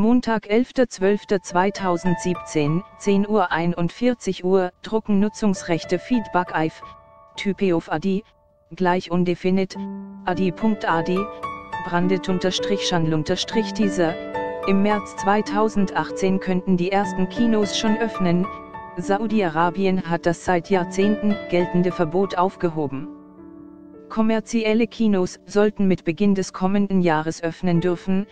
Montag 11.12.2017, 10:41 Uhr, Drucken Nutzungsrechte Feedback IF, Type of AD, gleich undefinit, AD.AD, brandet_Schandl_Teaser, im März 2018 könnten die ersten Kinos schon öffnen, Saudi-Arabien hat das seit Jahrzehnten geltende Verbot aufgehoben. Kommerzielle Kinos sollten mit Beginn des kommenden Jahres öffnen dürfen,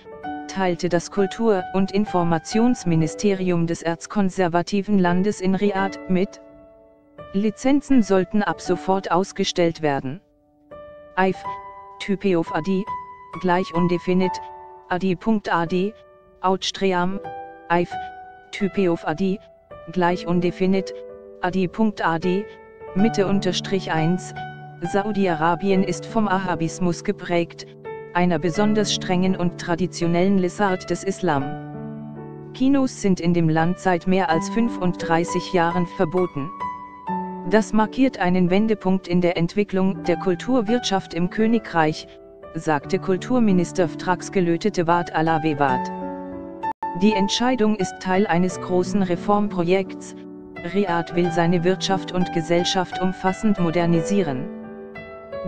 teilte das Kultur- und Informationsministerium des erzkonservativen Landes in Riad mit. Lizenzen sollten ab sofort ausgestellt werden. IF, Type of AD, gleich undefinit, AD.AD, Outstream, IF, Type of AD, gleich undefinit, AD.AD, Mitte_1, Saudi-Arabien ist vom Wahhabismus geprägt, einer besonders strengen und traditionellen Lesart des Islam. Kinos sind in dem Land seit mehr als 35 Jahren verboten. Das markiert einen Wendepunkt in der Entwicklung der Kulturwirtschaft im Königreich, sagte Kulturminister Ftraksgelötete Wad Alawewaad. Die Entscheidung ist Teil eines großen Reformprojekts, Riad will seine Wirtschaft und Gesellschaft umfassend modernisieren.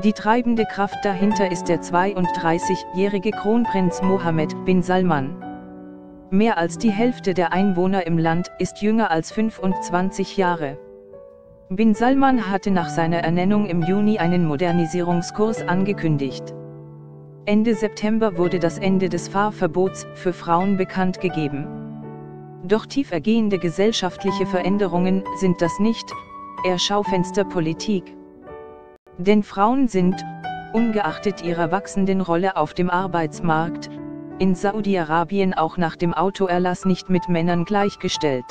Die treibende Kraft dahinter ist der 32-jährige Kronprinz Mohammed bin Salman. Mehr als die Hälfte der Einwohner im Land ist jünger als 25 Jahre. Bin Salman hatte nach seiner Ernennung im Juni einen Modernisierungskurs angekündigt. Ende September wurde das Ende des Fahrverbots für Frauen bekannt gegeben. Doch tiefergehende gesellschaftliche Veränderungen sind das nicht, eher Schaufensterpolitik. Denn Frauen sind, ungeachtet ihrer wachsenden Rolle auf dem Arbeitsmarkt, in Saudi-Arabien auch nach dem Autoerlass nicht mit Männern gleichgestellt.